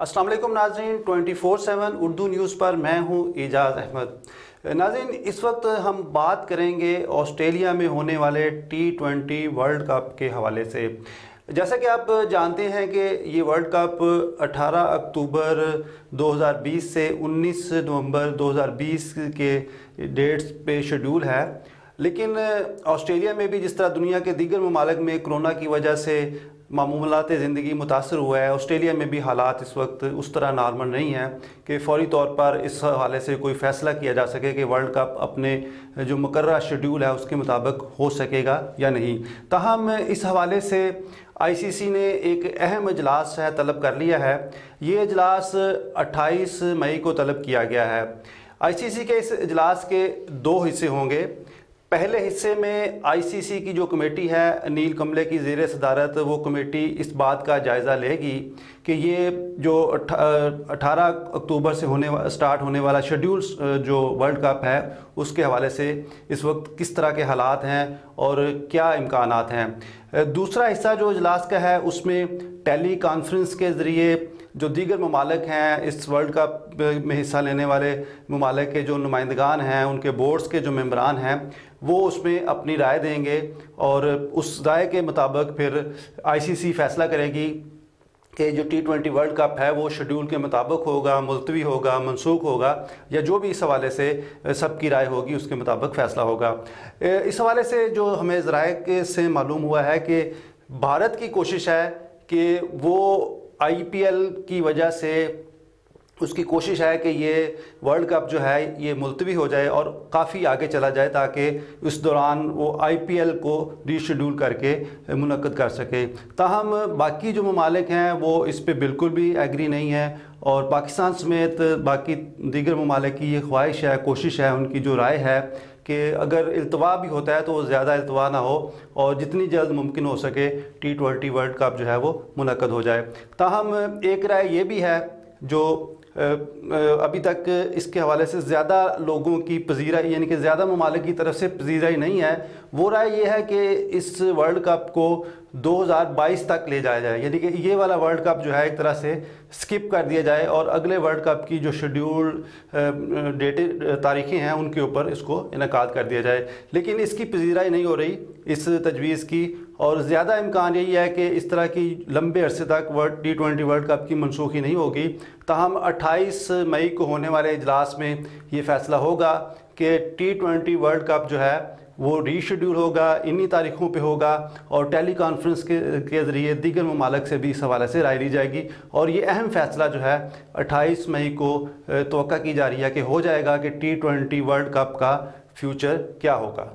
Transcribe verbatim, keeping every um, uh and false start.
अस्सलाम वालेकुम नाज़रीन, twenty four seven Urdu news पर मैं हूं एजाज़ अहमद। नाज़रीन, इस वक्त हम बात करेंगे ऑस्ट्रेलिया में होने वाले टी ट्वेंटी वर्ल्ड कप के हवाले से। जैसा कि आप जानते हैं कि ये वर्ल्ड कप अठारह अक्टूबर दो हज़ार बीस से उन्नीस नवंबर दो हज़ार बीस के डेट्स पे शेड्यूल है, लेकिन ऑस्ट्रेलिया में भी जिस तरह दुनिया के दीगर ममालिक में कोरोना की वजह से मामूलात ज़िंदगी मुतासर हुआ है, ऑस्ट्रेलिया में भी हालात इस वक्त उस तरह नॉर्मल नहीं हैं कि फ़ौरी तौर पर इस हवाले से कोई फ़ैसला किया जा सके कि वर्ल्ड कप अपने जो मुकर्रर शेड्यूल है उसके मुताबिक हो सकेगा या नहीं। ताहम इस हवाले से आई सी सी ने एक अहम इजलास है तलब कर लिया है। ये इजलास अट्ठाईस मई को तलब किया गया है। आई सी सी के इस इजलास के दो हिस्से होंगे। पहले हिस्से में आई सी सी की जो कमेटी है अनिल कुंबले की ज़ेर सदारत, वो कमेटी इस बात का जायज़ा लेगी कि ये जो अठारह अक्टूबर से होने स्टार्ट होने वाला शेड्यूल जो वर्ल्ड कप है उसके हवाले से इस वक्त किस तरह के हालात हैं और क्या इम्कानात हैं। दूसरा हिस्सा जो इजलास का है उसमें टेली कॉन्फ्रेंस के ज़रिए जो दीगर ममालिक हैं, इस वर्ल्ड कप में हिस्सा लेने वाले ममालिक के जो नुमाइंदगान हैं, उनके बोर्ड्स के जो मेम्बरान हैं, वो उसमें अपनी राय देंगे और उस राय के मुताबिक फिर आई सी सी फैसला करेगी कि जो टी ट्वेंटी वर्ल्ड कप है वो शेड्यूल के मुताबिक होगा, मुलतवी होगा, मनसूख होगा, या जो भी इस हवाले से सबकी राय होगी उसके मुताबिक फ़ैसला होगा। इस हवाले से जो हमें ज़राए से मालूम हुआ है कि भारत की कोशिश है कि वो आई पी एल की वजह से उसकी कोशिश है कि ये वर्ल्ड कप जो है ये मुलतवी हो जाए और काफ़ी आगे चला जाए ताकि उस दौरान वो आई पी एल को रीशेड्यूल करके मुनक़द कर सके। ताहम बाकी जो ममालिक हैं वो इस पर बिल्कुल भी एग्री नहीं है और पाकिस्तान समेत बाकी दीगर ममालिक की ये ख्वाहिश है, कोशिश है, उनकी जो राय है कि अगर इल्तवा भी होता है तो ज़्यादा इल्तवा ना हो और जितनी जल्द मुमकिन हो सके टी ट्वेंटी वर्ल्ड कप जो है वो मुनक़द हो जाए। ताहम एक राय ये भी है जो अभी तक इसके हवाले से ज़्यादा लोगों की पजीराई, यानी कि ज़्यादा ममालिक की तरफ से पजीराई नहीं है, वो राय ये है कि इस वर्ल्ड कप को दो हज़ार बाईस तक ले जाया जाए, यानी कि ये वाला वर्ल्ड कप जो है एक तरह से स्किप कर दिया जाए और अगले वर्ल्ड कप की जो शेड्यूल डेटें तारीखें हैं उनके ऊपर इसको इनकाद कर दिया जाए। लेकिन इसकी पजीराई नहीं हो रही इस तजवीज़ की, और ज़्यादा इम्कान यही है कि इस तरह की लंबे अरसे तक world T twenty world cup की मनसूखी नहीं होगी। ताहम अट्ठाईस मई को होने वाले इजलास में ये फ़ैसला होगा कि टी ट्वेंटी वर्ल्ड कप जो है वो रीशेड्यूल होगा, इन्हीं तारीखों पे होगा, और टेली कॉन्फ्रेंस के के ज़रिए दीगर ममालिक से भी इस हवाले से राय ली जाएगी। और ये अहम फ़ैसला जो है अट्ठाईस मई को तवक्का की जा रही है कि हो जाएगा कि टी ट्वेंटी वर्ल्ड कप का फ्यूचर क्या होगा।